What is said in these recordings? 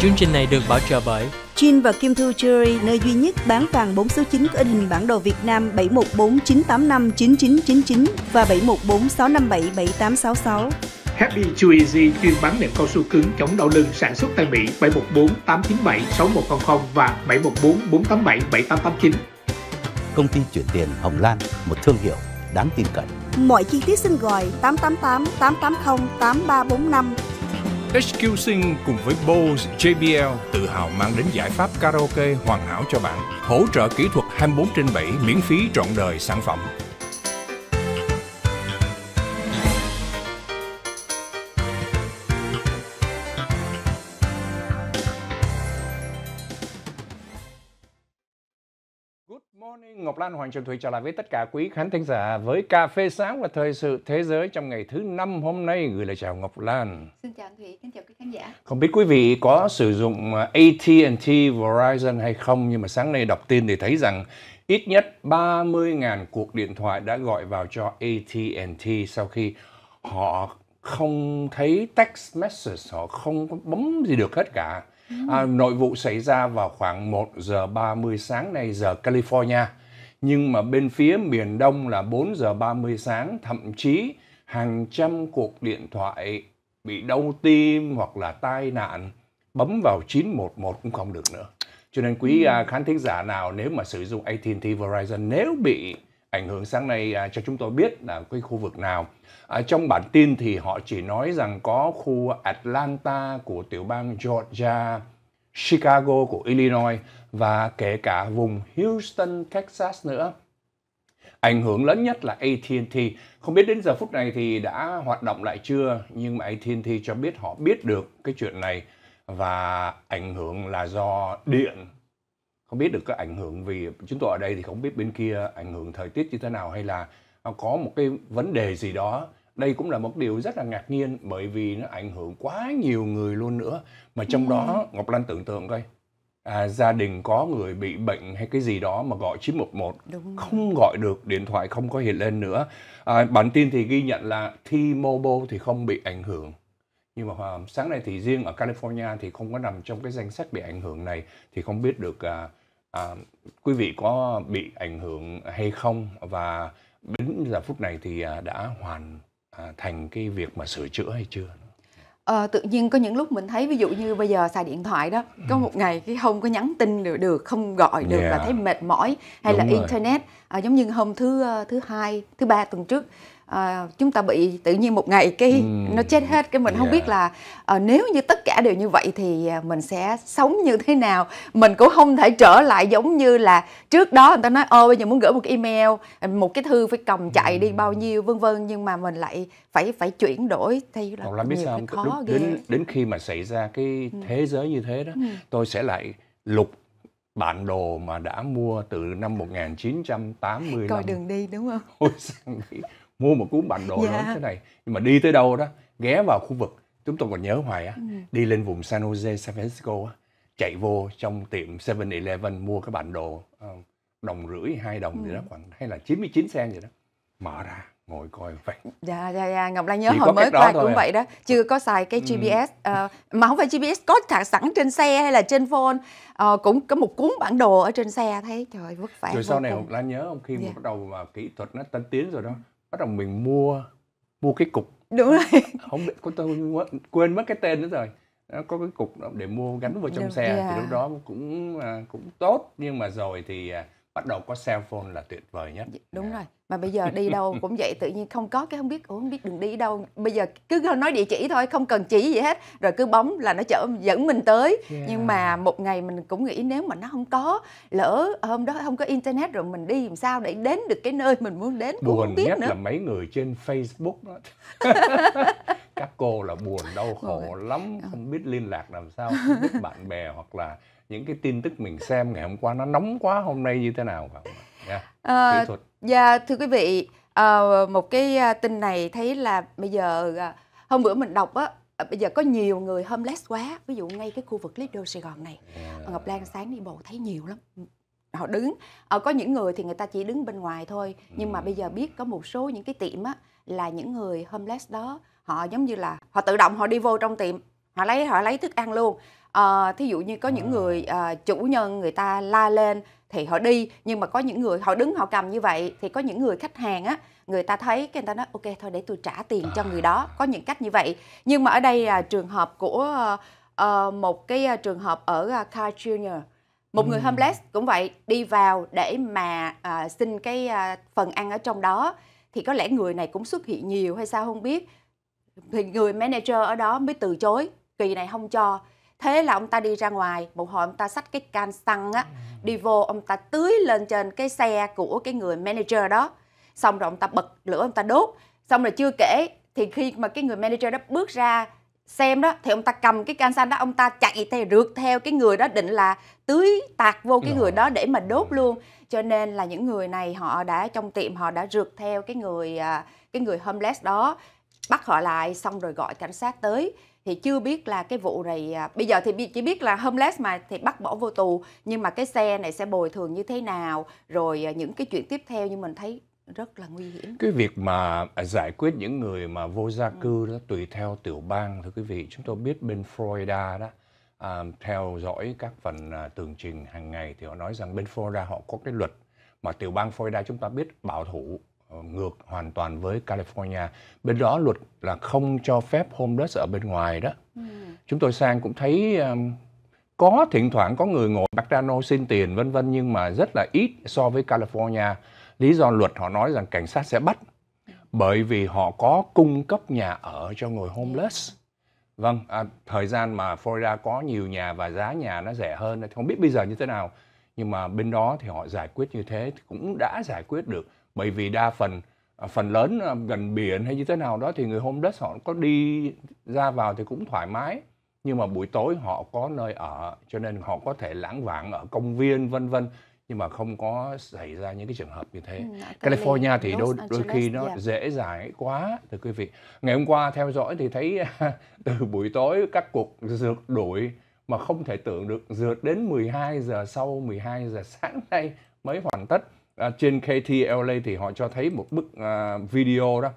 Chương trình này được bảo trợ bởi Jin và Kim Thu Jewelry, nơi duy nhất bán vàng 4 số 9 có in hình bản đồ Việt Nam 7149859999 và 7146577866. Happy Chewy chuyên bán nệm cao su cứng chống đau lưng sản xuất tại Mỹ 714-897-6100 và 714-487-7889. Công ty chuyển tiền Hồng Lan, một thương hiệu đáng tin cậy. Mọi chi tiết xin gọi 888-880-8345. HQ Sing cùng với Bose, JBL tự hào mang đến giải pháp karaoke hoàn hảo cho bạn. Hỗ trợ kỹ thuật 24/7 miễn phí trọn đời sản phẩm. Ngọc Lan, Hoàng Trọng Thụy trở lại với tất cả quý khán thính giả với Cà Phê Sáng và Thời Sự Thế Giới trong ngày thứ 5 hôm nay. Gửi lời chào Ngọc Lan. Xin chào Thụy, xin chào quý khán giả. Không biết quý vị có sử dụng AT&T, Verizon hay không, nhưng mà sáng nay đọc tin thì thấy rằng ít nhất 30.000 cuộc điện thoại đã gọi vào cho AT&T sau khi họ không thấy text message, họ không có bấm gì được hết cả. Nội vụ xảy ra vào khoảng 1:30 sáng nay giờ California. Nhưng mà bên phía miền Đông là 4:30 sáng, thậm chí hàng trăm cuộc điện thoại bị đau tim hoặc là tai nạn, bấm vào 911 cũng không được nữa. Cho nên quý khán thính giả nào nếu mà sử dụng AT&T Verizon, nếu bị ảnh hưởng sáng nay cho chúng tôi biết là cái khu vực nào. Trong bản tin thì họ chỉ nói rằng có khu Atlanta của tiểu bang Georgia, Chicago của Illinois và kể cả vùng Houston, Texas nữa. Ảnh hưởng lớn nhất là AT&T. Không biết đến giờ phút này thì đã hoạt động lại chưa, nhưng mà AT&T cho biết họ biết được cái chuyện này và ảnh hưởng là do điện. Không biết được cái ảnh hưởng vì chúng tôi ở đây thì không biết bên kia ảnh hưởng thời tiết như thế nào hay là có một cái vấn đề gì đó. Đây cũng là một điều rất là ngạc nhiên bởi vì nó ảnh hưởng quá nhiều người luôn nữa. Mà trong đó Ngọc Lan tưởng tượng coi, gia đình có người bị bệnh hay cái gì đó mà gọi 911 không gọi được, điện thoại không có hiện lên nữa. Bản tin thì ghi nhận là T-Mobile thì không bị ảnh hưởng. Nhưng mà sáng nay thì riêng ở California thì không có nằm trong cái danh sách bị ảnh hưởng này. Thì không biết được quý vị có bị ảnh hưởng hay không. Và đến giờ phút này thì đã hoàn thành cái việc mà sửa chữa hay chưa? Tự nhiên có những lúc mình thấy, ví dụ như bây giờ xài điện thoại đó, có một ngày cái không có nhắn tin được, không gọi được và thấy mệt mỏi. Hay đúng là rồi. Internet, giống như hôm thứ ba tuần trước, chúng ta bị tự nhiên một ngày cái nó chết hết, cái mình không biết là nếu như tất cả đều như vậy thì mình sẽ sống như thế nào. Mình cũng không thể trở lại giống như là trước đó người ta nói bây giờ muốn gửi một cái email, một cái thư phải cầm chạy đi bao nhiêu vân vân, nhưng mà mình lại phải chuyển đổi thay là làm nhiều cái khó ghê. Đến khi mà xảy ra cái thế giới như thế đó, tôi sẽ lại lục bản đồ mà đã mua từ năm 1985. Coi đường đi đúng không? Ôi sang nghĩ mua một cuốn bản đồ lớn thế này, nhưng mà đi tới đâu đó ghé vào khu vực chúng tôi còn nhớ hoài á, đi lên vùng San Jose, San Francisco á, chạy vô trong tiệm 7-Eleven mua cái bản đồ $1.50 $2 gì đó, khoảng hay là 99 sen gì đó, mở ra ngồi coi vậy. Dạ. Ngọc Lan nhớ hồi mới qua cũng vậy đó, chưa có xài cái GPS, mà không phải GPS, có thả sẵn trên xe hay là trên phone, cũng có một cuốn bản đồ ở trên xe, thấy trời vất vả. Rồi sau này Ngọc Lan nhớ không, khi mà bắt đầu mà kỹ thuật nó tân tiến rồi đó, bắt đầu mình mua cái cục. Đúng rồi. Không biết, tôi quên mất cái tên nữa rồi. Nó có cái cục để mua gắn vào trong xe. Thì lúc đó cũng tốt. Nhưng mà rồi thì bắt đầu có cell phone là tuyệt vời nhất. Đúng rồi. Mà bây giờ đi đâu cũng vậy, tự nhiên không có cái không biết đường đi đâu. Bây giờ cứ nói địa chỉ thôi, không cần chỉ gì hết. Rồi cứ bấm là nó dẫn mình tới. Nhưng mà một ngày mình cũng nghĩ nếu mà nó không có, lỡ hôm đó không có internet rồi mình đi làm sao để đến được cái nơi mình muốn đến, buồn cũng không biết nữa. Buồn nhất là mấy người trên Facebook đó. Các cô là buồn đau khổ lắm, không biết liên lạc làm sao, không biết bạn bè hoặc là những cái tin tức mình xem ngày hôm qua nó nóng quá, hôm nay như thế nào không? Thưa quý vị, một cái tin này thấy là bây giờ hôm bữa mình đọc á, bây giờ có nhiều người homeless quá, ví dụ ngay cái khu vực Lido Sài Gòn này, Ngọc Lan sáng đi bộ thấy nhiều lắm. Họ đứng, có những người thì người ta chỉ đứng bên ngoài thôi, nhưng mà bây giờ biết có một số những cái tiệm á là những người homeless đó, họ giống như là họ tự động họ đi vô trong tiệm, Họ lấy thức ăn luôn. Thí dụ như có những người chủ nhân người ta la lên thì họ đi, nhưng mà có những người họ đứng họ cầm như vậy, thì có những người khách hàng á, người ta thấy cái người ta nói ok thôi để tôi trả tiền cho người đó, có những cách như vậy. Nhưng mà ở đây là trường hợp của một cái trường hợp ở Carl Junior, một người homeless cũng vậy, đi vào để mà xin cái phần ăn ở trong đó, thì có lẽ người này cũng xuất hiện nhiều hay sao không biết, thì người manager ở đó mới từ chối, kỳ này không cho. Thế là ông ta đi ra ngoài, một hồi ông ta xách cái can xăng á, đi vô, ông ta tưới lên trên cái xe của cái người manager đó. Xong rồi ông ta bật lửa, ông ta đốt. Xong rồi chưa kể, thì khi mà cái người manager đó bước ra xem đó, thì ông ta cầm cái can xăng đó, ông ta chạy theo, rượt theo cái người đó, định là tưới tạt vô cái người đó để mà đốt luôn. Cho nên là những người này họ đã trong tiệm, họ đã rượt theo cái người homeless đó, bắt họ lại, xong rồi gọi cảnh sát tới. Thì chưa biết là cái vụ này, bây giờ thì chỉ biết là homeless mà thì bắt bỏ vô tù, nhưng mà cái xe này sẽ bồi thường như thế nào, rồi những cái chuyện tiếp theo, nhưng mình thấy rất là nguy hiểm. Cái việc mà giải quyết những người mà vô gia cư đó tùy theo tiểu bang, thưa quý vị. Chúng tôi biết bên Florida đó, theo dõi các phần tường trình hàng ngày thì họ nói rằng bên Florida họ có cái luật mà tiểu bang Florida chúng ta biết bảo thủ, ngược hoàn toàn với California. Bên đó luật là không cho phép homeless ở bên ngoài đó. Chúng tôi sang cũng thấy có thỉnh thoảng có người ngồi McDonald's xin tiền vân vân, nhưng mà rất là ít so với California. Lý do luật họ nói rằng cảnh sát sẽ bắt, bởi vì họ có cung cấp nhà ở cho người homeless. Vâng, thời gian mà Florida có nhiều nhà và giá nhà nó rẻ hơn, không biết bây giờ như thế nào, nhưng mà bên đó thì họ giải quyết như thế thì cũng đã giải quyết được. Bởi vì đa phần lớn gần biển hay như thế nào đó thì người homeless họ có đi ra vào thì cũng thoải mái. Nhưng mà buổi tối họ có nơi ở, cho nên họ có thể lãng vãng ở công viên vân vân, nhưng mà không có xảy ra những cái trường hợp như thế. California thì đôi khi nó dễ dãi quá, thưa quý vị. Ngày hôm qua theo dõi thì thấy từ buổi tối các cuộc rượt đuổi mà không thể tưởng được, rượt đến 12 giờ sau, 12 giờ sáng nay mới hoàn tất. Trên KTLA thì họ cho thấy một bức video đó.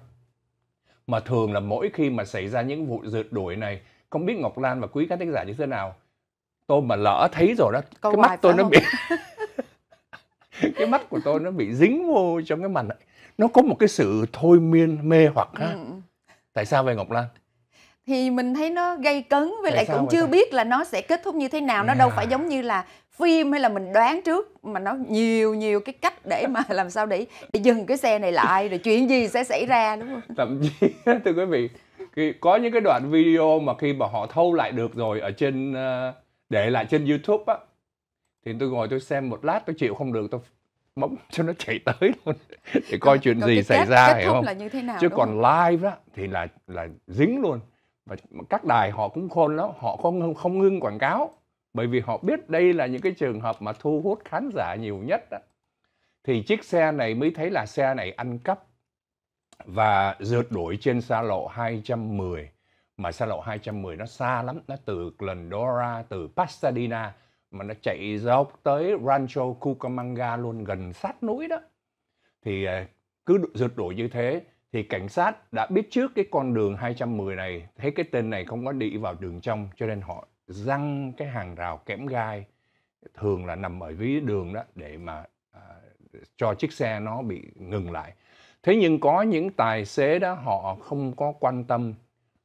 Mà thường là mỗi khi mà xảy ra những vụ rượt đuổi này, không biết Ngọc Lan và quý khán thính giả như thế nào, tôi mà lỡ thấy rồi đó, cái mắt tôi nó bị cái mắt của tôi nó bị dính vô trong cái màn này. Nó có một cái sự thôi miên mê hoặc ha. Tại sao vậy Ngọc Lan? Thì mình thấy nó gây cấn, với lại cũng chưa biết là nó sẽ kết thúc như thế nào. Nó đâu phải giống như là phim hay là mình đoán trước, mà nó nhiều cái cách để mà làm sao để dừng cái xe này lại, rồi chuyện gì sẽ xảy ra, đúng không? Thậm chí thưa quý vị, có những cái đoạn video mà khi mà họ thâu lại được rồi ở trên, để lại trên YouTube á, thì tôi ngồi tôi xem một lát, tôi chịu không được, tôi bấm cho nó chạy tới luôn để coi chuyện gì xảy ra, hiểu không? Chứ còn live đó thì là dính luôn. Và các đài họ cũng khôn lắm, họ không ngưng quảng cáo, bởi vì họ biết đây là những cái trường hợp mà thu hút khán giả nhiều nhất đó. Thì chiếc xe này mới thấy là xe này ăn cắp và rượt đuổi trên xa lộ 210. Mà xa lộ 210 nó xa lắm, nó từ Glendora, từ Pasadena, mà nó chạy dọc tới Rancho Cucamonga luôn, gần sát núi đó. Thì cứ rượt đuổi như thế. Thì cảnh sát đã biết trước cái con đường 210 này, thấy cái tên này không có đi vào đường trong, cho nên họ răng cái hàng rào kẽm gai, thường là nằm ở dưới đường đó, để mà cho chiếc xe nó bị ngừng lại. Thế nhưng có những tài xế đó họ không có quan tâm,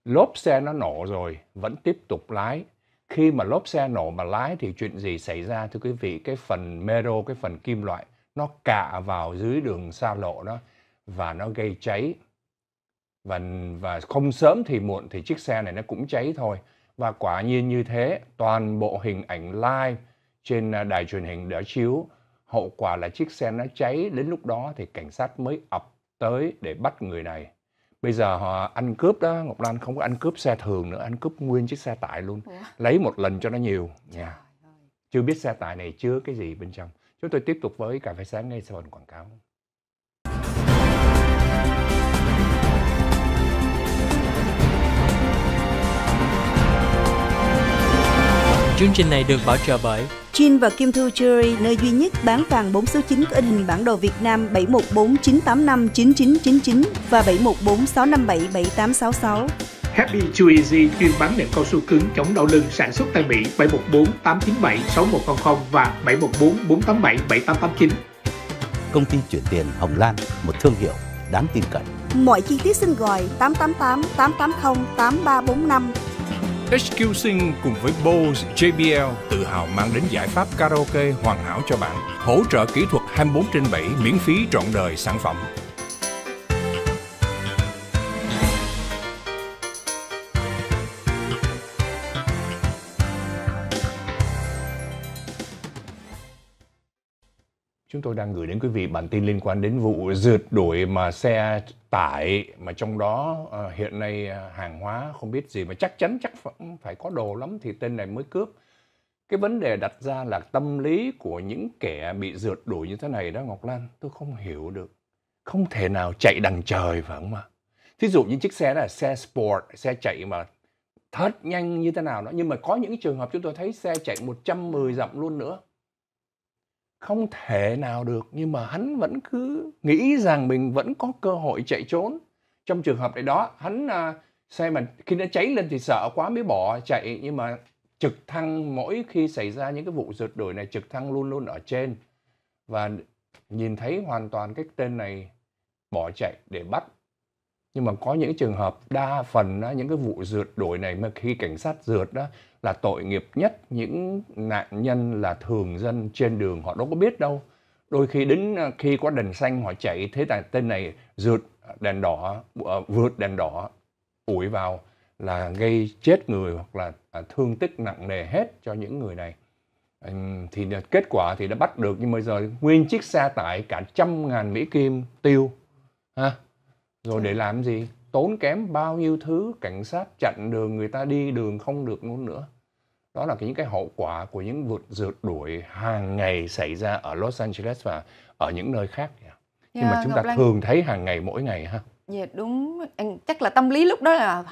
lốp xe nó nổ rồi, vẫn tiếp tục lái. Khi mà lốp xe nổ mà lái thì chuyện gì xảy ra thưa quý vị? Cái phần mero, cái phần kim loại nó cạ vào dưới đường xa lộ đó, và nó gây cháy, và không sớm thì muộn thì chiếc xe này nó cũng cháy thôi. Và quả nhiên như thế, toàn bộ hình ảnh live trên đài truyền hình đã chiếu, hậu quả là chiếc xe nó cháy. Đến lúc đó thì cảnh sát mới ập tới để bắt người này. Bây giờ họ ăn cướp đó, Ngọc Lan không có ăn cướp xe thường nữa, ăn cướp nguyên chiếc xe tải luôn. Lấy một lần cho nó nhiều. Chưa biết xe tải này chứa cái gì bên trong. Chúng tôi tiếp tục với Cà Phê Sáng ngay sau phần quảng cáo. Chương trình này được bảo trợ bởi Jin và Kim Thu Jewelry, nơi duy nhất bán vàng 4 số 9 có in hình bản đồ Việt Nam 714 985 9999 và 714 657 7866. Happy Chewy chuyên bán nệm cao su cứng chống đau lưng sản xuất tại Mỹ 714-897-6100 và 714-487-7889. Công ty chuyển tiền Hồng Lan, một thương hiệu đáng tin cậy. Mọi chi tiết xin gọi 888-880-8345. HQ Sing cùng với Bose, JBL tự hào mang đến giải pháp karaoke hoàn hảo cho bạn. Hỗ trợ kỹ thuật 24/7 miễn phí trọn đời sản phẩm. Chúng tôi đang gửi đến quý vị bản tin liên quan đến vụ rượt đuổi mà xe tải, mà trong đó hiện nay hàng hóa không biết gì mà chắc chắn phải có đồ lắm thì tên này mới cướp. Cái vấn đề đặt ra là tâm lý của những kẻ bị rượt đuổi như thế này đó Ngọc Lan, tôi không hiểu được. Không thể nào chạy đằng trời phải không ạ? Thí dụ như chiếc xe đó là xe sport, xe chạy mà thật nhanh như thế nào đó, nhưng mà có những trường hợp chúng tôi thấy xe chạy 110 dặm luôn nữa. Không thể nào được, nhưng mà hắn vẫn cứ nghĩ rằng mình vẫn có cơ hội chạy trốn. Trong trường hợp này đó, hắn xe mà khi nó cháy lên thì sợ quá mới bỏ chạy. Nhưng mà trực thăng, mỗi khi xảy ra những cái vụ rượt đuổi này, trực thăng luôn luôn ở trên. Và nhìn thấy hoàn toàn cái tên này bỏ chạy để bắt. Nhưng mà có những trường hợp đa phần đó, những cái vụ rượt đuổi này mà khi cảnh sát rượt đó là tội nghiệp nhất. Những nạn nhân là thường dân trên đường, họ đâu có biết đâu. Đôi khi đến khi có đèn xanh họ chạy, thế là tên này rượt đèn đỏ, vượt đèn đỏ ủi vào là gây chết người hoặc là thương tích nặng nề hết cho những người này. Thì kết quả thì đã bắt được, nhưng bây giờ nguyên chiếc xe tải cả 100.000 Mỹ Kim tiêu. Ha? Rồi để làm gì? Tốn kém bao nhiêu thứ, cảnh sát chặn đường, người ta đi đường không được luôn nữa. Đó là những cái hậu quả của những vụ rượt đuổi hàng ngày xảy ra ở Los Angeles và ở những nơi khác. Nhưng mà chúng ta thường thấy hàng ngày, mỗi ngày ha. Dạ đúng, chắc là tâm lý lúc đó là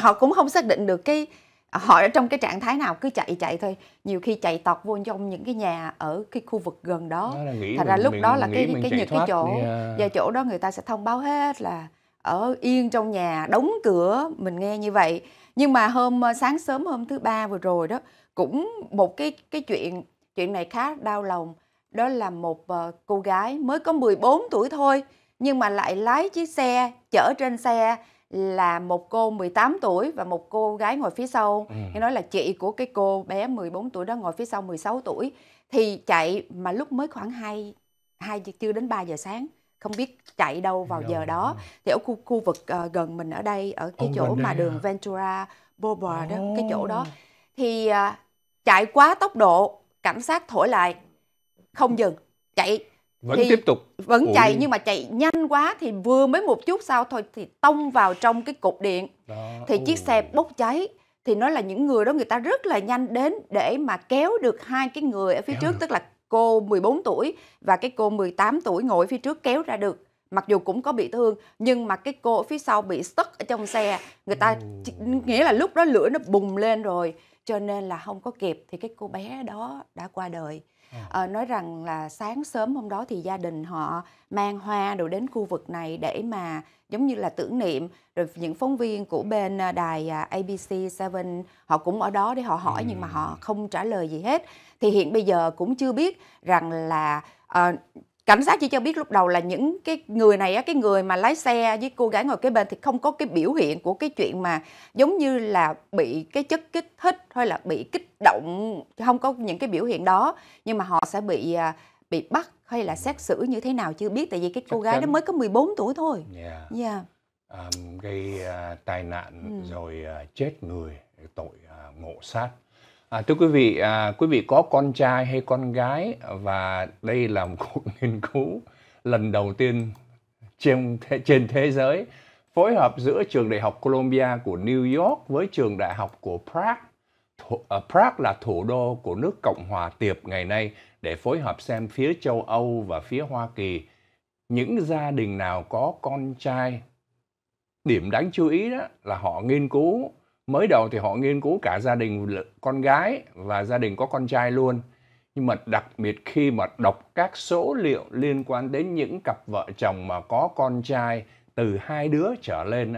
họ cũng không xác định được cái... Họ ở trong cái trạng thái nào, cứ chạy thôi. Nhiều khi chạy tọt vô trong những cái nhà ở cái khu vực gần đó. Thật ra lúc đó là cái chỗ và chỗ đó người ta sẽ thông báo hết là ở yên trong nhà, đóng cửa, mình nghe như vậy. Nhưng mà sáng sớm hôm thứ Ba vừa rồi đó, cũng một cái chuyện này khá đau lòng. Đó là một cô gái mới có 14 tuổi thôi, nhưng mà lại lái chiếc xe, chở trên xe là một cô 18 tuổi và một cô gái ngồi phía sau. Nghe nói là chị của cái cô bé 14 tuổi đó ngồi phía sau 16 tuổi. Thì chạy mà lúc mới khoảng 2 chưa đến 3 giờ sáng. Không biết chạy đâu vào giờ đó. Thì ở khu vực gần mình ở đây, ở cái chỗ mà đường Ventura, Boulevard đó, cái chỗ đó. Thì chạy quá tốc độ, cảnh sát thổi lại, không dừng, chạy. Vẫn thì tiếp tục. Vẫn chạy nhưng mà chạy nhanh quá thì vừa mới một chút sau thôi thì tông vào trong cái cột điện. Đó. Thì chiếc xe bốc cháy. Thì nói là những người đó người ta rất là nhanh đến để mà kéo được hai cái người ở phía trước. Tức là cô 14 tuổi và cái cô 18 tuổi ngồi phía trước kéo ra được. Mặc dù cũng có bị thương nhưng mà cái cô ở phía sau bị stuck ở trong xe. Người ta nghĩa là lúc đó lửa nó bùng lên rồi. Cho nên là không có kịp thì cái cô bé đó đã qua đời. Nói rằng là sáng sớm hôm đó thì gia đình họ mang hoa đồ đến khu vực này để mà giống như là tưởng niệm. Rồi những phóng viên của bên đài ABC7 họ cũng ở đó để họ hỏi nhưng mà họ không trả lời gì hết. Thì hiện bây giờ cũng chưa biết rằng là cảnh sát chỉ cho biết lúc đầu là những cái người này, cái người mà lái xe với cô gái ngồi kế bên thì không có cái biểu hiện của cái chuyện mà giống như là bị cái chất kích thích hay là bị kích động, không có những cái biểu hiện đó. Nhưng mà họ sẽ bị bắt hay là xét xử như thế nào chưa biết, tại vì cái cô gái đó mới có 14 tuổi thôi. Gây tai nạn rồi chết người, tội ngộ sát. Thưa quý vị, quý vị có con trai hay con gái? Và đây là một cuộc nghiên cứu lần đầu tiên trên thế giới, phối hợp giữa trường đại học Columbia của New York với trường đại học của Prague. Prague là thủ đô của nước Cộng hòa Tiệp ngày nay, để phối hợp xem phía châu Âu và phía Hoa Kỳ những gia đình nào có con trai. Điểm đáng chú ý đó là họ nghiên cứu. Mới đầu thì họ nghiên cứu cả gia đình con gái và gia đình có con trai luôn. Nhưng mà đặc biệt khi mà đọc các số liệu liên quan đến những cặp vợ chồng mà có con trai từ 2 đứa trở lên,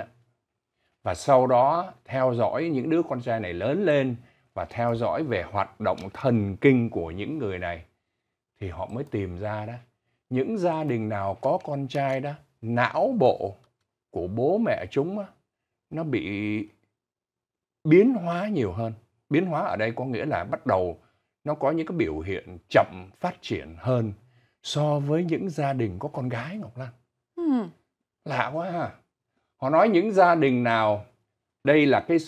và sau đó theo dõi những đứa con trai này lớn lên và theo dõi về hoạt động thần kinh của những người này, thì họ mới tìm ra đó, những gia đình nào có con trai đó, não bộ của bố mẹ chúng đó, nó bị biến hóa nhiều hơn. Biến hóa ở đây có nghĩa là bắt đầu nó có những cái biểu hiện chậm phát triển hơn so với những gia đình có con gái, Ngọc Lan. Lạ quá ha. Họ nói những gia đình nào, đây là cái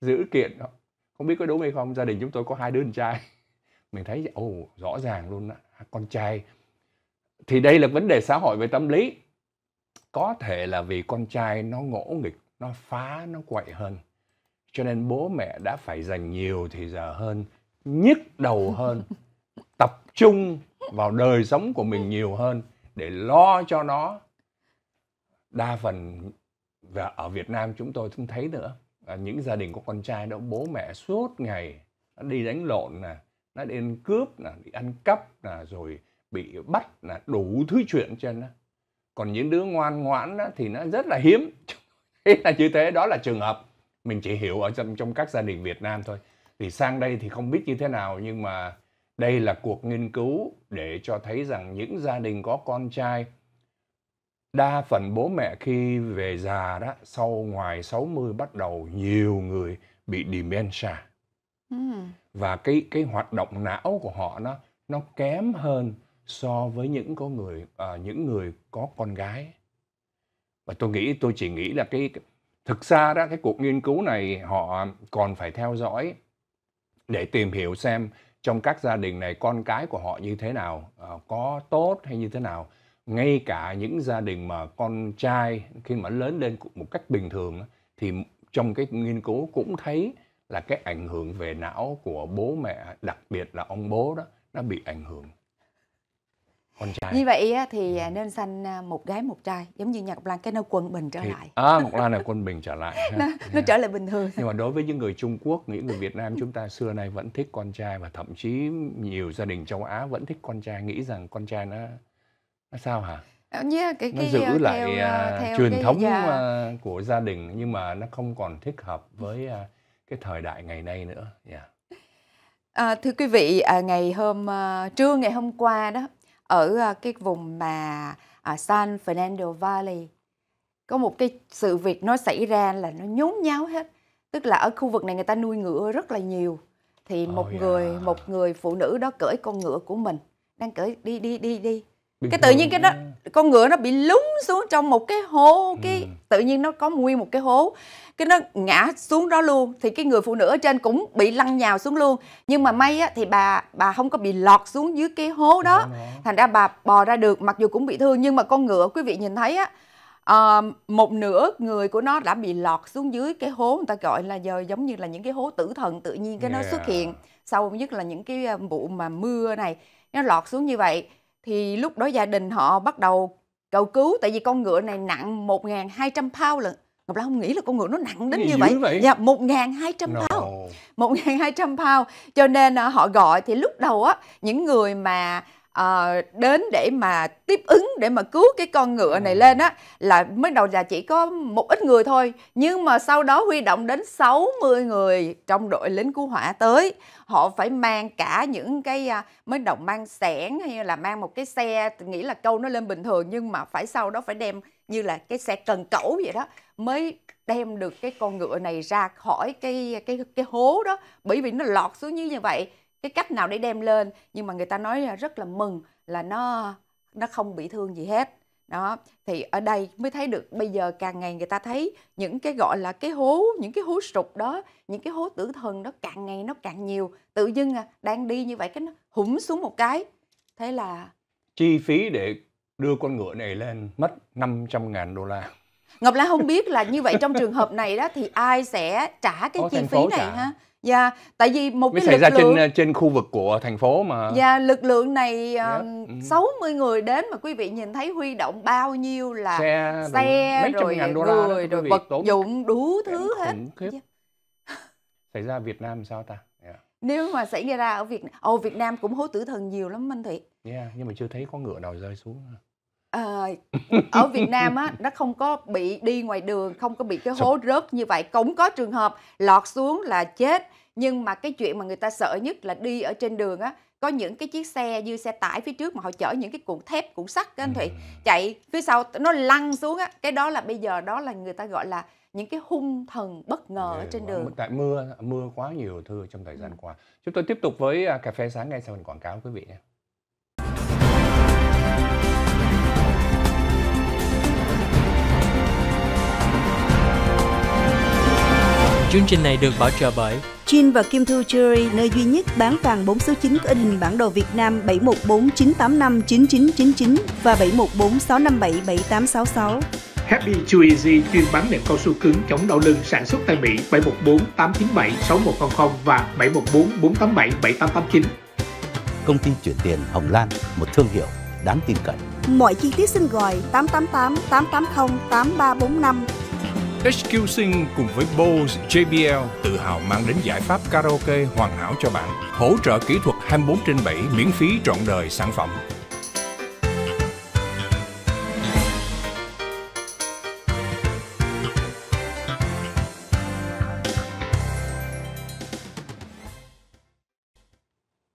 dữ kiện, không biết có đúng hay không, gia đình chúng tôi có hai đứa con trai. Mình thấy rõ ràng luôn đó, con trai. Thì đây là vấn đề xã hội về tâm lý. Có thể là vì con trai nó ngỗ nghịch, nó phá, nó quậy hơn, cho nên bố mẹ đã phải dành nhiều thời giờ hơn, nhức đầu hơn, tập trung vào đời sống của mình nhiều hơn để lo cho nó. Đa phần và ở Việt Nam chúng tôi cũng thấy nữa, những gia đình có con trai đó, bố mẹ suốt ngày nó đi đánh lộn nè, nó đi ăn cướp nè, đi ăn cắp nè, rồi bị bắt là đủ thứ chuyện trên đó. Còn những đứa ngoan ngoãn đó, thì nó rất là hiếm. Thế là như thế, đó là trường hợp mình chỉ hiểu ở trong các gia đình Việt Nam thôi. Thì sang đây thì không biết như thế nào, nhưng mà đây là cuộc nghiên cứu để cho thấy rằng những gia đình có con trai, đa phần bố mẹ khi về già đó, sau ngoài 60 bắt đầu nhiều người bị dementia. Và cái hoạt động não của họ nó kém hơn so với những người có con gái. Và tôi chỉ nghĩ là thực ra đó, cái cuộc nghiên cứu này họ còn phải theo dõi để tìm hiểu xem trong các gia đình này con cái của họ như thế nào, có tốt hay như thế nào. Ngay cả những gia đình mà con trai khi mà lớn lên một cách bình thường thì trong cái nghiên cứu cũng thấy là cái ảnh hưởng về não của bố mẹ, đặc biệt là ông bố đó, nó bị ảnh hưởng. Như vậy thì nên sanh một gái một trai, giống như nhà Ngọc Lan, cái nó quân bình trở lại. Ngọc Lan là quân bình trở lại. Nó trở lại bình thường. Nhưng mà đối với những người Trung Quốc, những người Việt Nam chúng ta xưa nay vẫn thích con trai, và thậm chí nhiều gia đình châu Á vẫn thích con trai, nghĩ rằng con trai nó sao hả? Nó giữ lại truyền thống của gia đình, nhưng mà nó không còn thích hợp với cái thời đại ngày nay nữa. Thưa quý vị, trưa ngày hôm qua đó, ở cái vùng mà San Fernando Valley có một cái sự việc nó xảy ra là nó nhốn nháo hết. Tức là ở khu vực này người ta nuôi ngựa rất là nhiều. Thì một người phụ nữ đó cưỡi con ngựa của mình, đang cưỡi đi. Cái tự nhiên cái đó, con ngựa nó bị lún xuống trong một cái hố, tự nhiên nó có nguyên một cái hố, cái nó ngã xuống đó luôn. Thì cái người phụ nữ ở trên cũng bị lăn nhào xuống luôn, nhưng mà may á, thì bà không có bị lọt xuống dưới cái hố đó, thành ra bà bò ra được, mặc dù cũng bị thương. Nhưng mà con ngựa, quý vị nhìn thấy á, một nửa người của nó đã bị lọt xuống dưới cái hố, người ta gọi là giờ giống như là những cái hố tử thần tự nhiên cái nó xuất hiện sau, nhất là những cái vụ mà mưa này, nó lọt xuống như vậy. Thì lúc đó gia đình họ bắt đầu cầu cứu, tại vì con ngựa này nặng 1.200 pound lận. Ngọc Lan không nghĩ là con ngựa nó nặng đến như vậy. Dạ, 1.200 pound. 1.200 pound. Cho nên họ gọi, thì lúc đầu á, những người mà đến để mà tiếp ứng, để mà cứu cái con ngựa này lên á, là mới đầu là chỉ có một ít người thôi. Nhưng mà sau đó huy động đến 60 người trong đội lính cứu hỏa tới. Họ phải mang cả những cái, mới đầu mang xẻng hay là mang một cái xe, nghĩ là câu nó lên bình thường, nhưng mà phải sau đó phải đem như là cái xe cần cẩu vậy đó, mới đem được cái con ngựa này ra khỏi cái hố đó, bởi vì nó lọt xuống như vậy. Cái cách nào để đem lên, nhưng mà người ta nói là rất là mừng là nó không bị thương gì hết. Đó, thì ở đây mới thấy được bây giờ càng ngày người ta thấy những cái gọi là cái hố, những cái hố sụp đó, những cái hố tử thần đó càng ngày nó càng nhiều. Tự dưng đang đi như vậy cái nó hủng xuống một cái. Thế là chi phí để đưa con ngựa này lên mất 500.000 đô la. Ngọc Lan không biết là như vậy trong trường hợp này đó thì ai sẽ trả cái chi phí này ha? Dạ, tại vì một cái lực lượng trên khu vực của thành phố mà. Dạ, lực lượng này 60 người đến mà quý vị nhìn thấy huy động bao nhiêu là xe rồi người, rồi vật dụng đủ thứ hết. Xảy ra Việt Nam sao ta? Nếu mà xảy ra ở Việt Nam cũng hố tử thần nhiều lắm anh Thụy. Nhưng mà chưa thấy có ngựa nào rơi xuống. Ở Việt Nam á, nó không có bị đi ngoài đường, không có bị cái hố rớt như vậy. Cũng có trường hợp lọt xuống là chết. Nhưng mà cái chuyện mà người ta sợ nhất là đi ở trên đường á, có những cái chiếc xe như xe tải phía trước mà họ chở những cái cuộn thép, cuộn sắt á anh Thụy, chạy phía sau nó lăn xuống á, cái đó là bây giờ đó là người ta gọi là những cái hung thần bất ngờ ở trên đường. Tại mưa quá nhiều thưa trong thời gian qua. Chúng tôi tiếp tục với Cà Phê Sáng ngay sau phần quảng cáo quý vị nhé. Chương trình này được bảo trợ bởi Jin và Kim Thu Jewelry, nơi duy nhất bán vàng 4 số 9 có in hình bản đồ Việt Nam 7149859999 và 7146577866. Happy Chewy chuyên bán nệm cao su cứng chống đau lưng sản xuất tại Mỹ 7148976100 và 7144877889. Công ty chuyển tiền Hồng Lan, một thương hiệu đáng tin cậy. Mọi chi tiết xin gọi 888-880-8345. HQ Sing cùng với Bose, JBL tự hào mang đến giải pháp karaoke hoàn hảo cho bạn. Hỗ trợ kỹ thuật 24/7 miễn phí trọn đời sản phẩm.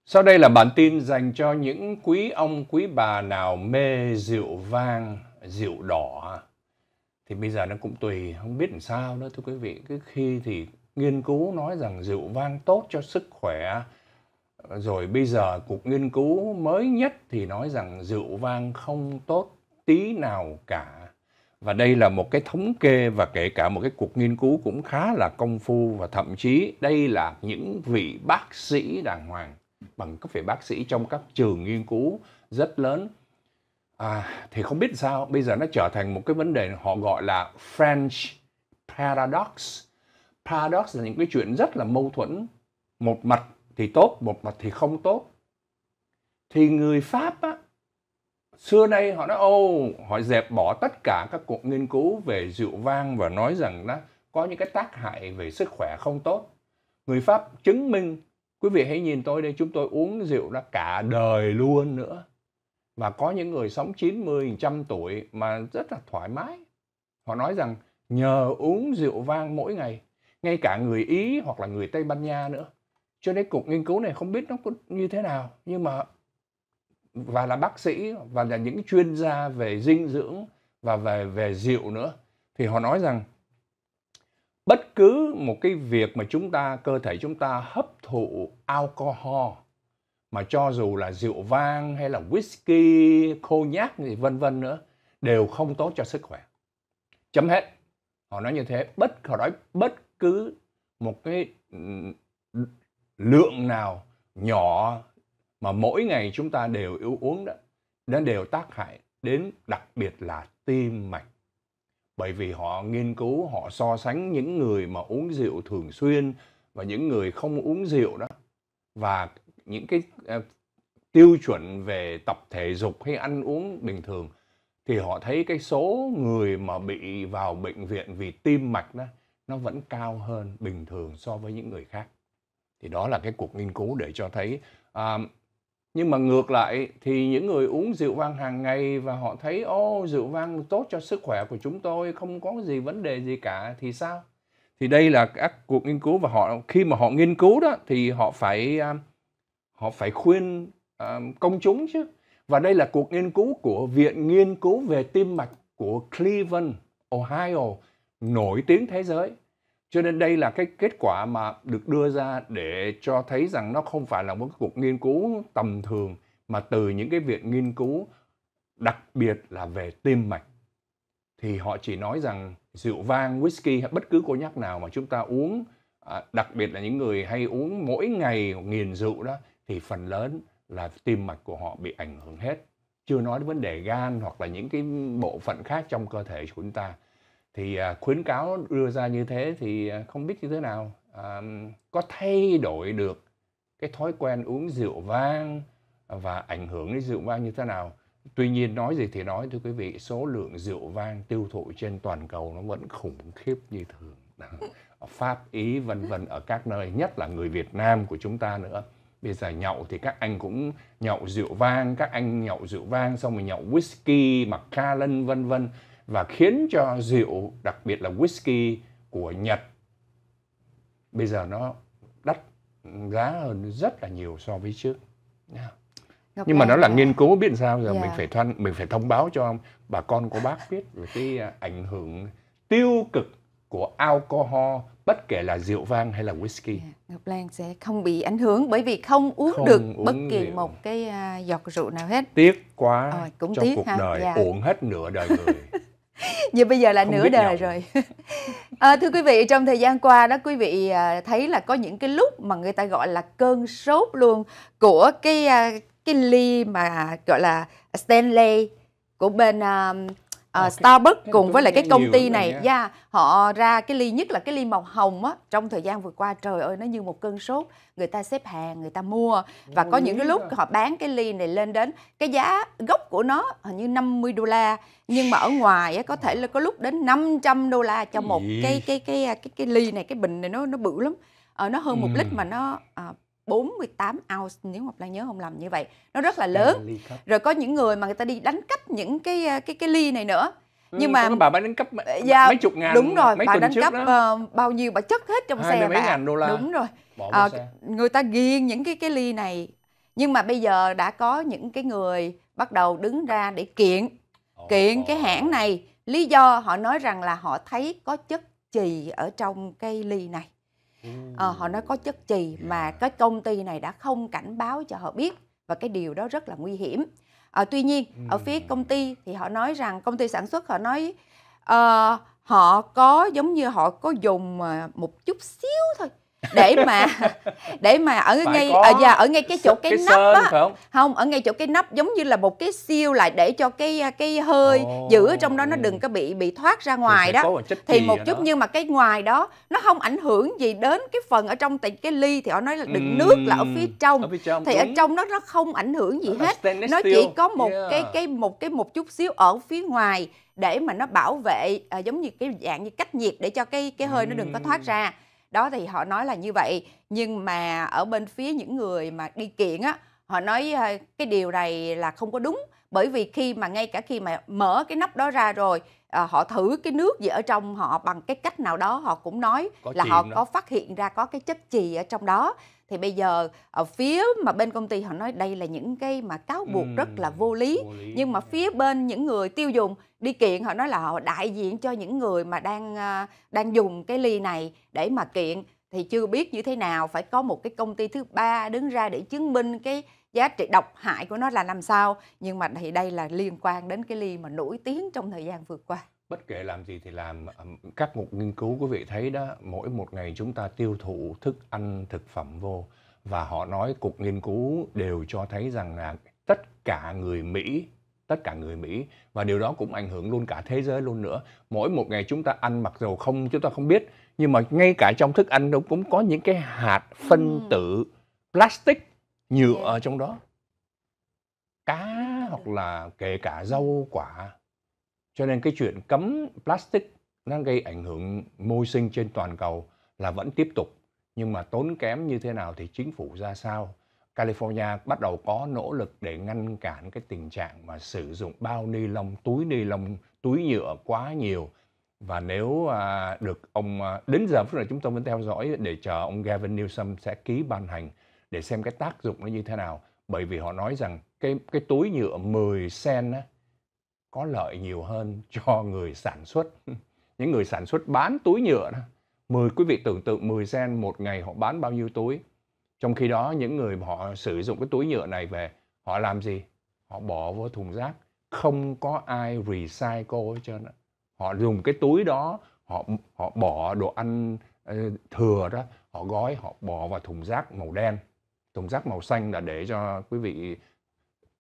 Sau đây là bản tin dành cho những quý ông quý bà nào mê rượu vang, rượu đỏ. Thì bây giờ nó cũng tùy, không biết làm sao đó thưa quý vị. Cứ khi thì nghiên cứu nói rằng rượu vang tốt cho sức khỏe. Rồi bây giờ cuộc nghiên cứu mới nhất thì nói rằng rượu vang không tốt tí nào cả. Và đây là một cái thống kê và kể cả một cái cuộc nghiên cứu cũng khá là công phu. Và thậm chí đây là những vị bác sĩ đàng hoàng, bằng cấp về bác sĩ trong các trường nghiên cứu rất lớn. Thì không biết sao, bây giờ nó trở thành một cái vấn đề họ gọi là French Paradox. Paradox là những cái chuyện rất là mâu thuẫn. Một mặt thì tốt, một mặt thì không tốt. Thì người Pháp á, xưa nay họ nói họ dẹp bỏ tất cả các cuộc nghiên cứu về rượu vang và nói rằng nó có những cái tác hại về sức khỏe không tốt. Người Pháp chứng minh, quý vị hãy nhìn tôi đây, chúng tôi uống rượu đã cả đời luôn nữa. Và có những người sống 90, 100 tuổi mà rất là thoải mái. Họ nói rằng nhờ uống rượu vang mỗi ngày, ngay cả người Ý hoặc là người Tây Ban Nha nữa. Cho nên cuộc nghiên cứu này không biết nó có như thế nào. Nhưng mà và là bác sĩ và là những chuyên gia về dinh dưỡng và về rượu nữa. Thì họ nói rằng bất cứ một cái việc mà chúng ta, cơ thể chúng ta hấp thụ alcohol, mà cho dù là rượu vang hay là whisky, cognac gì vân vân nữa, đều không tốt cho sức khỏe. Chấm hết. Họ nói như thế, bất cứ một cái lượng nào nhỏ mà mỗi ngày chúng ta đều uống đó, nó đều tác hại đến đặc biệt là tim mạch. Bởi vì họ nghiên cứu, họ so sánh những người mà uống rượu thường xuyên và những người không uống rượu đó, và những cái tiêu chuẩn về tập thể dục hay ăn uống bình thường, thì họ thấy cái số người mà bị vào bệnh viện vì tim mạch đó, nó vẫn cao hơn bình thường so với những người khác. Thì đó là cái cuộc nghiên cứu để cho thấy. Nhưng mà ngược lại thì những người uống rượu vang hàng ngày và họ thấy rượu vang tốt cho sức khỏe của chúng tôi, không có gì vấn đề gì cả, thì sao? Thì đây là các cuộc nghiên cứu, và khi mà họ nghiên cứu đó thì họ phải khuyên công chúng chứ. Và đây là cuộc nghiên cứu của Viện Nghiên cứu về Tim Mạch của Cleveland, Ohio, nổi tiếng thế giới. Cho nên đây là cái kết quả mà được đưa ra để cho thấy rằng nó không phải là một cuộc nghiên cứu tầm thường, mà từ những cái viện nghiên cứu đặc biệt là về tim mạch. Thì họ chỉ nói rằng rượu vang, whisky hay bất cứ cognac nào mà chúng ta uống, đặc biệt là những người hay uống mỗi ngày nghiền rượu đó, thì phần lớn là tim mạch của họ bị ảnh hưởng hết. Chưa nói đến vấn đề gan hoặc là những cái bộ phận khác trong cơ thể của chúng ta. Thì khuyến cáo đưa ra như thế thì không biết như thế nào. Có thay đổi được cái thói quen uống rượu vang và ảnh hưởng đến rượu vang như thế nào. Tuy nhiên nói gì thì nói thưa quý vị, số lượng rượu vang tiêu thụ trên toàn cầu nó vẫn khủng khiếp như thường. Pháp, Ý vân vân ở các nơi, nhất là người Việt Nam của chúng ta nữa. bây giờ nhậu thì các anh cũng nhậu rượu vang, xong rồi nhậu whisky, Macallan vân vân, và khiến cho rượu, đặc biệt là whisky của Nhật bây giờ nó đắt giá hơn rất là nhiều so với trước. Ngọc Nhưng Lan mà nó là nghiên cứu biết sao giờ mình phải thông báo cho bà con của bác biết về cái ảnh hưởng tiêu cực của alcohol, bất kể là rượu vang hay là whisky. Ngọc Lan sẽ không bị ảnh hưởng bởi vì không uống được bất kỳ một cái giọt rượu nào hết. Tiếc quá, cũng trong tiếc, cuộc đời uổng hết nửa đời người. Vậy bây giờ là nửa đời rồi. Thưa quý vị, trong thời gian qua đó quý vị thấy là có những cái lúc mà người ta gọi là cơn sốt luôn của cái ly mà gọi là Stanley của bên Starbucks cùng với lại cái công ty này, họ ra cái ly, nhất là cái ly màu hồng á, trong thời gian vừa qua trời ơi nó như một cơn sốt, người ta xếp hàng, người ta mua, và có những cái lúc họ bán cái ly này lên đến cái giá gốc của nó hình như $50, nhưng mà ở ngoài á, có thể là có lúc đến $500 cho một cái ly này, cái bình này nó bự lắm, nó hơn 1 lít mà nó 48 ounce nếu Ngọc Lan nhớ không lầm như vậy. Nó rất là lớn. Rồi có những người mà người ta đi đánh cắp những cái ly này nữa. Nhưng mà bà bán đánh cắp mấy chục ngàn. Đúng rồi, bà đánh cắp bao nhiêu bà chất hết trong xe $20 mấy. Đúng rồi. Người ta ghiền những cái ly này. Nhưng mà bây giờ đã có những cái người bắt đầu đứng ra để kiện cái hãng này. Lý do họ nói rằng là họ thấy có chất chì ở trong cái ly này. Họ nói có chất chì mà cái công ty này đã không cảnh báo cho họ biết, và cái điều đó rất là nguy hiểm. Tuy nhiên ở phía công ty thì họ nói rằng, công ty sản xuất họ nói họ có giống như họ có dùng một chút xíu thôi để mà ở ngay cái chỗ cái nắp á, ở ngay chỗ cái nắp giống như là một cái seal lại để cho cái hơi giữ ở trong đó nó đừng có bị thoát ra ngoài đó, thì một chút đó. Nhưng mà cái ngoài đó nó không ảnh hưởng gì đến cái phần ở trong, tại cái ly thì họ nói là đựng nước là ở phía trong, thì ở trong đó nó không ảnh hưởng gì hết, nó chỉ có một một chút xíu ở phía ngoài để mà nó bảo vệ, giống như cái dạng như cách nhiệt để cho cái hơi nó đừng có thoát ra. Đó thì họ nói là như vậy, nhưng mà ở bên phía những người mà đi kiện á, họ nói cái điều này là không có đúng, bởi vì ngay cả khi mà mở cái nắp đó ra rồi, họ thử cái nước gì ở trong họ bằng cái cách nào đó, họ cũng nói là họ có phát hiện ra có cái chất chì ở trong đó. Thì bây giờ ở phía mà bên công ty họ nói đây là những cái mà cáo buộc rất là vô lý, nhưng mà phía bên những người tiêu dùng đi kiện họ nói là họ đại diện cho những người mà đang dùng cái ly này để mà kiện, thì chưa biết như thế nào, phải có một cái công ty thứ ba đứng ra để chứng minh cái giá trị độc hại của nó là làm sao. Nhưng mà thì đây là liên quan đến cái ly mà nổi tiếng trong thời gian vừa qua. Bất kể làm gì thì làm, các mục nghiên cứu quý vị thấy đó, mỗi một ngày chúng ta tiêu thụ thức ăn, thực phẩm vô, và họ nói cuộc nghiên cứu đều cho thấy rằng là tất cả người Mỹ, và điều đó cũng ảnh hưởng luôn cả thế giới luôn nữa. Mỗi một ngày chúng ta ăn, mặc dù chúng ta không biết, nhưng mà ngay cả trong thức ăn nó cũng có những cái hạt phân tử plastic, nhựa ở trong đó, cá hoặc là kể cả rau quả. Cho nên cái chuyện cấm plastic nó gây ảnh hưởng môi sinh trên toàn cầu là vẫn tiếp tục. Nhưng mà tốn kém như thế nào thì chính phủ ra sao? California bắt đầu có nỗ lực để ngăn cản cái tình trạng mà sử dụng bao ni lông, túi nhựa quá nhiều. Và nếu được ông... đến giờ phút này chúng tôi vẫn theo dõi để chờ ông Gavin Newsom sẽ ký ban hành để xem cái tác dụng nó như thế nào. Bởi vì họ nói rằng cái túi nhựa 10 cent á, có lợi nhiều hơn cho người sản xuất. Những người sản xuất bán túi nhựa đó, quý vị tưởng tượng 10 cent một ngày họ bán bao nhiêu túi. Trong khi đó những người họ sử dụng cái túi nhựa này về, họ làm gì? Họ bỏ vô thùng rác, không có ai recycle hết trơn. Họ dùng cái túi đó, họ bỏ đồ ăn thừa đó, họ gói, họ bỏ vào thùng rác màu đen. Thùng rác màu xanh là để cho quý vị,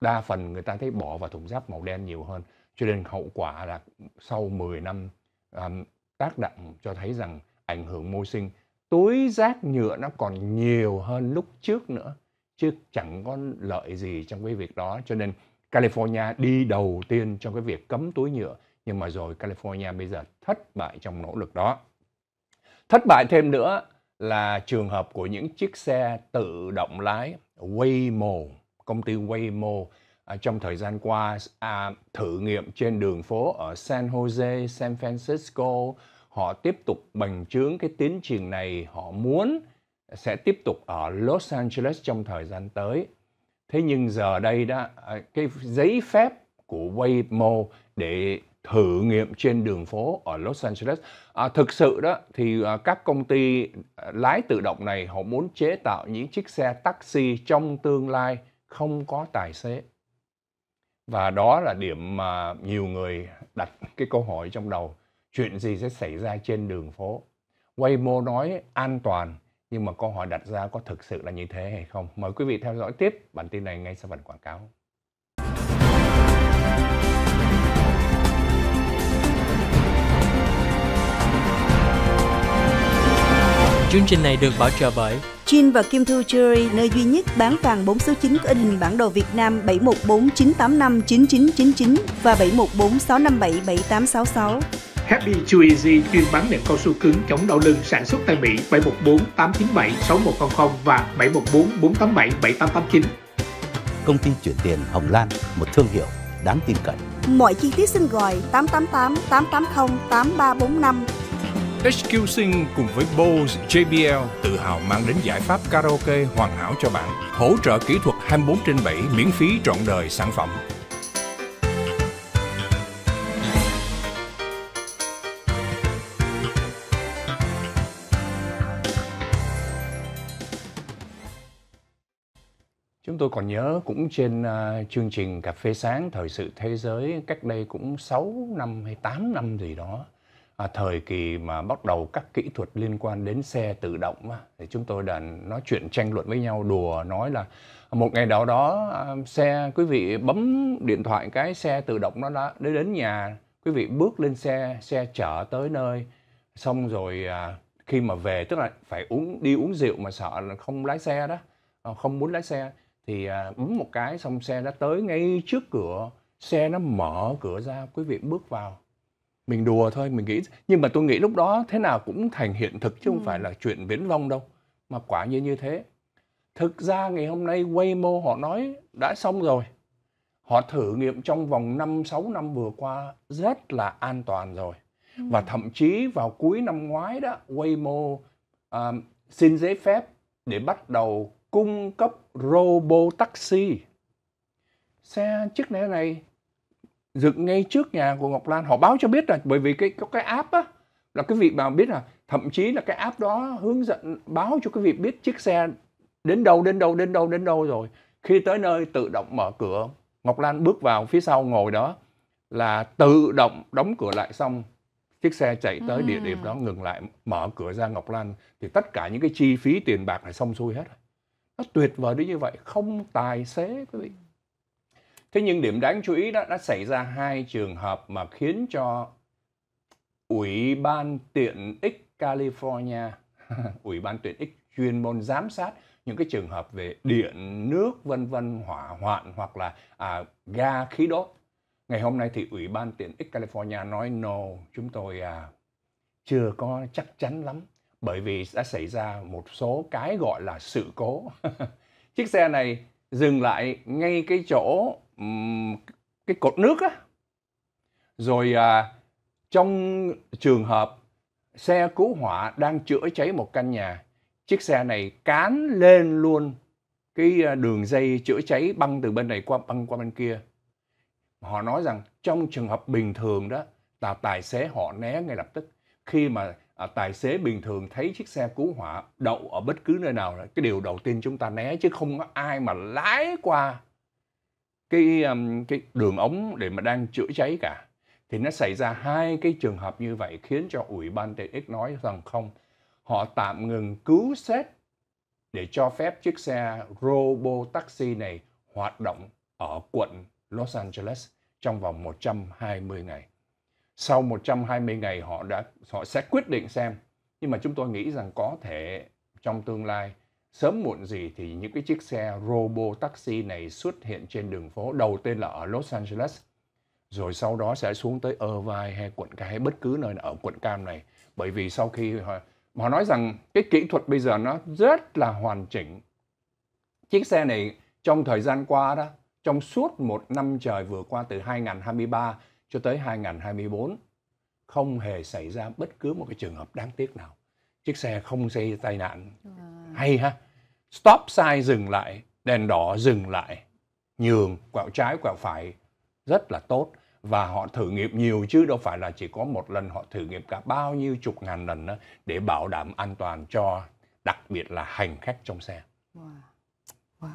đa phần người ta thấy bỏ vào thùng rác màu đen nhiều hơn. Cho nên hậu quả là sau 10 năm tác động cho thấy rằng ảnh hưởng môi sinh, túi rác nhựa nó còn nhiều hơn lúc trước nữa, chứ chẳng có lợi gì trong cái việc đó. Cho nên California đi đầu tiên trong cái việc cấm túi nhựa, nhưng mà rồi California bây giờ thất bại trong nỗ lực đó. Thất bại thêm nữa là trường hợp của những chiếc xe tự động lái Waymo. Công ty Waymo trong thời gian qua thử nghiệm trên đường phố ở San Jose, San Francisco. Họ tiếp tục bành trướng cái tiến trình này, họ muốn sẽ tiếp tục ở Los Angeles trong thời gian tới. Thế nhưng giờ đây đó, cái giấy phép của Waymo để thử nghiệm trên đường phố ở Los Angeles. Thực sự đó thì các công ty lái tự động này họ muốn chế tạo những chiếc xe taxi trong tương lai không có tài xế. Và đó là điểm mà nhiều người đặt cái câu hỏi trong đầu. Chuyện gì sẽ xảy ra trên đường phố? Waymo nói an toàn, nhưng mà câu hỏi đặt ra có thực sự là như thế hay không? Mời quý vị theo dõi tiếp bản tin này ngay sau phần quảng cáo. Chương trình này được bảo trợ bởi Jin và Kim Thu Jewelry, nơi duy nhất bán vàng 4 số 9 có in hình bản đồ Việt Nam 7149859999 và 7146577866. Happy Chewy chuyên bán nệm cao su cứng chống đau lưng sản xuất tại Mỹ 714-897-6100 và 714-487-7889. Công ty chuyển tiền Hồng Lan, một thương hiệu đáng tin cậy. Mọi chi tiết xin gọi 888-880-8345. HQ Sing cùng với Bose, JBL tự hào mang đến giải pháp karaoke hoàn hảo cho bạn. Hỗ trợ kỹ thuật 24/7 miễn phí trọn đời sản phẩm. Chúng tôi còn nhớ cũng trên chương trình Cà Phê Sáng Thời Sự Thế Giới cách đây cũng 6 năm hay 8 năm gì đó. Thời kỳ mà bắt đầu các kỹ thuật liên quan đến xe tự động thì chúng tôi đã nói chuyện tranh luận với nhau, đùa nói là một ngày nào đó xe quý vị bấm điện thoại cái xe tự động nó đã đến nhà, quý vị bước lên xe, xe chở tới nơi, xong rồi khi mà về tức là phải đi uống rượu mà sợ là không lái xe đó, không muốn lái xe thì bấm một cái xong xe đã tới ngay trước cửa, xe nó mở cửa ra, quý vị bước vào. Mình đùa thôi, mình nghĩ, nhưng mà tôi nghĩ lúc đó thế nào cũng thành hiện thực chứ không phải là chuyện viễn vông đâu. Mà quả nhiên như thế. Thực ra ngày hôm nay Waymo họ nói đã xong rồi. Họ thử nghiệm trong vòng 5-6 năm vừa qua rất là an toàn rồi. Và thậm chí vào cuối năm ngoái đó, Waymo xin giấy phép để bắt đầu cung cấp robo taxi. Xe chiếc này dựng ngay trước nhà của Ngọc Lan. Họ báo cho biết là bởi vì cái app á, là quý vị mà biết là thậm chí là cái app đó hướng dẫn báo cho quý vị biết chiếc xe đến đâu rồi. Khi tới nơi tự động mở cửa, Ngọc Lan bước vào phía sau ngồi đó là tự động đóng cửa lại, xong chiếc xe chạy tới địa điểm đó ngừng lại, mở cửa ra Ngọc Lan thì tất cả những cái chi phí tiền bạc là xong xuôi hết. Nó tuyệt vời đến như vậy, không tài xế quý vị. Thế nhưng điểm đáng chú ý đó đã xảy ra hai trường hợp mà khiến cho Ủy ban Tiện ích California, Ủy ban Tiện ích chuyên môn giám sát những cái trường hợp về điện, nước, vân vân, hỏa hoạn hoặc là ga khí đốt. Ngày hôm nay thì Ủy ban Tiện ích California nói no, chúng tôi chưa có chắc chắn lắm bởi vì đã xảy ra một số cái gọi là sự cố. Chiếc xe này dừng lại ngay cái chỗ cái cột nước á, rồi trong trường hợp xe cứu hỏa đang chữa cháy một căn nhà, chiếc xe này cán lên luôn cái đường dây chữa cháy băng từ bên này băng qua bên kia. Họ nói rằng trong trường hợp bình thường đó là tài xế họ né ngay lập tức. Khi mà tài xế bình thường thấy chiếc xe cứu hỏa đậu ở bất cứ nơi nào, cái điều đầu tiên chúng ta né, chứ không có ai mà lái qua cái đường ống để mà đang chữa cháy cả. Thì nó xảy ra hai cái trường hợp như vậy khiến cho Ủy ban Tiện ích nói rằng không, họ tạm ngừng cứu xét để cho phép chiếc xe robo taxi này hoạt động ở quận Los Angeles trong vòng 120 ngày. Sau 120 ngày họ sẽ quyết định xem. Nhưng mà chúng tôi nghĩ rằng có thể trong tương lai sớm muộn gì thì những cái chiếc xe robo taxi này xuất hiện trên đường phố, đầu tiên là ở Los Angeles, rồi sau đó sẽ xuống tới Irvine hay quận Cam, hay bất cứ nơi ở quận Cam này. Bởi vì sau khi Họ nói rằng cái kỹ thuật bây giờ nó rất là hoàn chỉnh. Chiếc xe này trong thời gian qua đó, trong suốt một năm trời vừa qua từ 2023 cho tới 2024, không hề xảy ra bất cứ một cái trường hợp đáng tiếc nào. Chiếc xe không gây tai nạn. Hay ha. Stop sign dừng lại, đèn đỏ dừng lại, nhường, quẹo trái, quẹo phải rất là tốt. Và họ thử nghiệm nhiều chứ đâu phải là chỉ có một lần, họ thử nghiệm cả bao nhiêu chục ngàn lần đó, để bảo đảm an toàn cho đặc biệt là hành khách trong xe. Wow. Wow.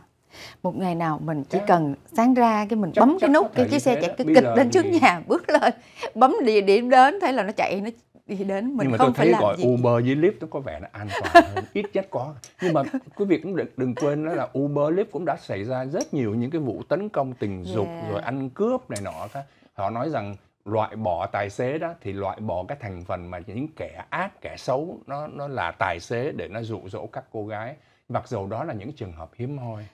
Một ngày nào mình chỉ cần sáng ra cái mình bấm cái nút, cái chiếc xe chạy kịch lên trước nhà, bước lên, bấm địa điểm đến, thấy là nó chạy, nó đi đến, mình không phải làm gì. Nhưng mà tôi thấy gọi Uber với Lyft nó có vẻ là an toàn hơn, ít nhất có. Nhưng mà quý vị cũng đừng quên đó là Uber, Lyft cũng đã xảy ra rất nhiều những cái vụ tấn công tình dục, rồi ăn cướp này nọ. Họ nói rằng loại bỏ tài xế đó thì loại bỏ cái thành phần mà những kẻ ác, kẻ xấu nó là tài xế để nó dụ dỗ các cô gái. Mặc dù đó là những trường hợp hiếm hoi.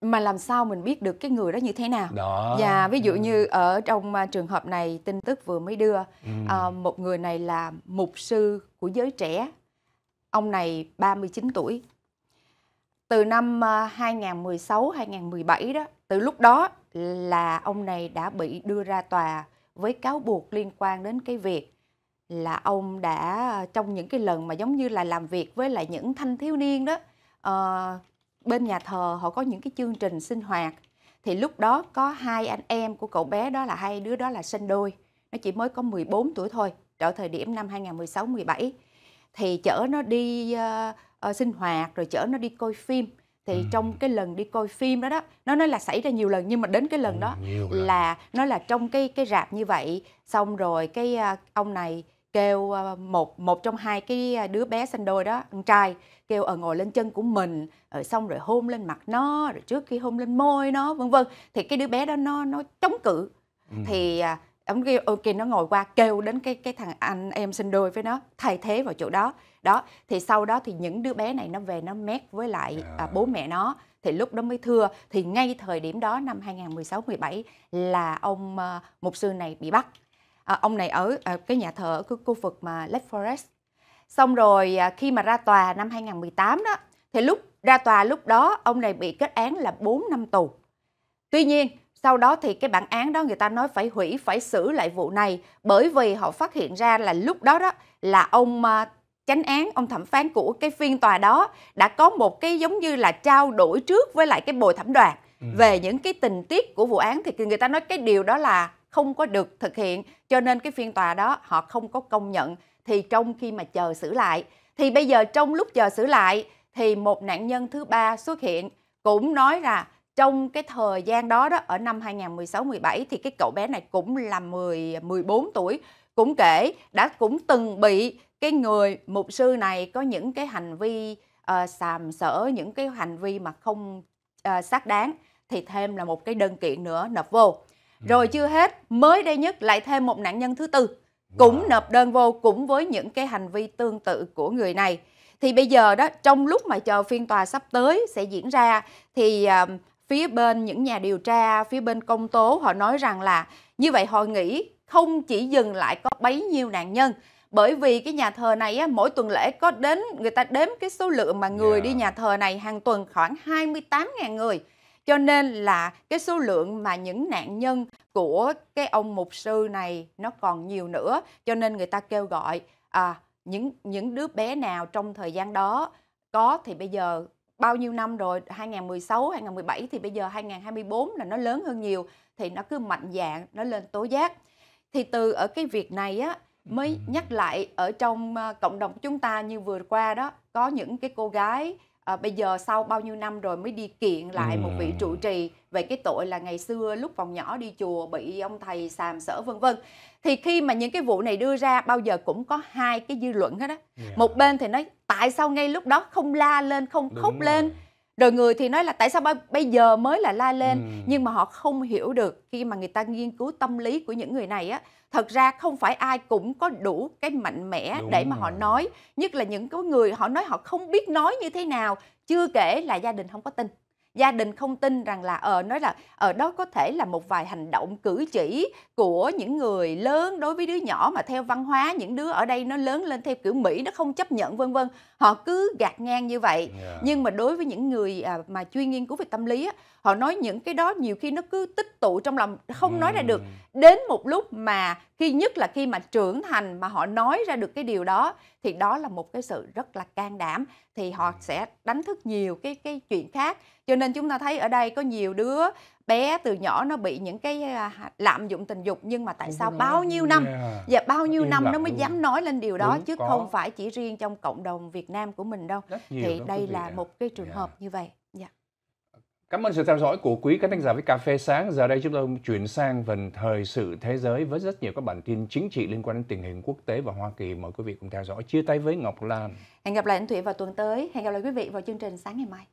Mà làm sao mình biết được cái người đó như thế nào? Đó. Và ví dụ như ở trong trường hợp này, tin tức vừa mới đưa, một người này là mục sư của giới trẻ. Ông này 39 tuổi. Từ năm 2016-2017 đó, từ lúc đó là ông này đã bị đưa ra tòa với cáo buộc liên quan đến cái việc là ông đã trong những cái lần mà giống như là làm việc với lại những thanh thiếu niên đó, bên nhà thờ họ có những cái chương trình sinh hoạt, thì lúc đó có hai anh em của cậu bé đó, là hai đứa đó là sinh đôi, nó chỉ mới có 14 tuổi thôi, ở thời điểm năm 2016-17, thì chở nó đi sinh hoạt rồi chở nó đi coi phim. Thì trong cái lần đi coi phim đó đó, nó nói là xảy ra nhiều lần, nhưng mà đến cái lần đó là nó là trong cái rạp như vậy. Xong rồi cái ông này kêu một trong hai cái đứa bé sinh đôi đó, con trai, kêu ngồi lên chân của mình, xong rồi hôn lên mặt nó, rồi trước khi hôn lên môi nó, vân vân. Thì cái đứa bé đó nó chống cự. Thì ông kêu ok, nó ngồi qua kêu đến cái thằng anh em sinh đôi với nó thay thế vào chỗ đó. Đó, thì sau đó thì những đứa bé này nó về nó mét với lại bố mẹ nó, thì lúc đó mới thưa. Thì ngay thời điểm đó năm 2016-17 là ông mục sư này bị bắt. Ông này ở cái nhà thờ ở cái khu vực mà Lake Forest. Xong rồi khi mà ra tòa năm 2018 đó, thì lúc ra tòa lúc đó ông này bị kết án là 4 năm tù. Tuy nhiên sau đó thì cái bản án đó người ta nói phải hủy, phải xử lại vụ này, bởi vì họ phát hiện ra là lúc đó đó là ông chánh án, ông thẩm phán của cái phiên tòa đó đã có một cái giống như là trao đổi trước với lại cái bồi thẩm đoàn về những cái tình tiết của vụ án. Thì người ta nói cái điều đó là không có được thực hiện, cho nên cái phiên tòa đó họ không có công nhận. Thì trong khi mà chờ xử lại, thì bây giờ trong lúc chờ xử lại thì một nạn nhân thứ ba xuất hiện, cũng nói là trong cái thời gian đó đó, ở năm 2016-17 thì cái cậu bé này cũng là 14 tuổi, cũng kể đã cũng từng bị cái người mục sư này có những cái hành vi sàm sỡ, những cái hành vi mà không xác đáng, thì thêm là một cái đơn kiện nữa nộp vô. Rồi chưa hết, mới đây nhất lại thêm một nạn nhân thứ tư cũng nộp đơn vô, cũng với những cái hành vi tương tự của người này. Thì bây giờ đó, trong lúc mà chờ phiên tòa sắp tới sẽ diễn ra, thì phía bên những nhà điều tra, phía bên công tố họ nói rằng là như vậy họ nghĩ không chỉ dừng lại có bấy nhiêu nạn nhân, bởi vì cái nhà thờ này á, mỗi tuần lễ có đến, người ta đếm cái số lượng mà người đi nhà thờ này hàng tuần khoảng 28.000 người. Cho nên là cái số lượng mà những nạn nhân của cái ông mục sư này nó còn nhiều nữa. Cho nên người ta kêu gọi những đứa bé nào trong thời gian đó có, thì bây giờ bao nhiêu năm rồi, 2016, 2017 thì bây giờ 2024 là nó lớn hơn nhiều, thì nó cứ mạnh dạn, nó lên tố giác. Thì từ ở cái việc này á, mới nhắc lại ở trong cộng đồng chúng ta như vừa qua đó, có những cái cô gái bây giờ sau bao nhiêu năm rồi mới đi kiện lại một vị trụ trì về cái tội là ngày xưa lúc còn nhỏ đi chùa bị ông thầy sàm sỡ vân vân. Thì khi mà những cái vụ này đưa ra bao giờ cũng có hai cái dư luận hết á. Một bên thì nói tại sao ngay lúc đó không la lên, không khóc lên. Rồi người thì nói là tại sao bây giờ mới là la lên. Nhưng mà họ không hiểu được, khi mà người ta nghiên cứu tâm lý của những người này á, thật ra không phải ai cũng có đủ cái mạnh mẽ để mà họ nói. Nhất là những cái người họ nói họ không biết nói như thế nào. Chưa kể là gia đình không có tin, gia đình không tin rằng là nói là ở đó có thể là một vài hành động cử chỉ của những người lớn đối với đứa nhỏ mà theo văn hóa những đứa ở đây nó lớn lên theo kiểu Mỹ nó không chấp nhận vân vân. Họ cứ gạt ngang như vậy. Nhưng mà đối với những người mà chuyên nghiên cứu về tâm lý á, họ nói những cái đó nhiều khi nó cứ tích tụ trong lòng không nói ra được. Đến một lúc mà khi mà trưởng thành mà họ nói ra được cái điều đó thì đó là một cái sự rất là can đảm, thì họ sẽ đánh thức nhiều cái chuyện khác. Cho nên chúng ta thấy ở đây có nhiều đứa bé từ nhỏ nó bị những cái lạm dụng tình dục, nhưng mà tại sao bao nhiêu năm và bao nhiêu năm nó mới dám nói lên điều đó, chứ không phải chỉ riêng trong cộng đồng Việt Nam của mình đâu. Thì đây là một cái trường hợp như vậy. Cảm ơn sự theo dõi của quý khán thính giả với Cà Phê Sáng. Giờ đây chúng tôi chuyển sang phần Thời sự thế giới với rất nhiều các bản tin chính trị liên quan đến tình hình quốc tế và Hoa Kỳ. Mời quý vị cùng theo dõi. Chia tay với Ngọc Lan. Hẹn gặp lại anh Thụy vào tuần tới. Hẹn gặp lại quý vị vào chương trình sáng ngày mai.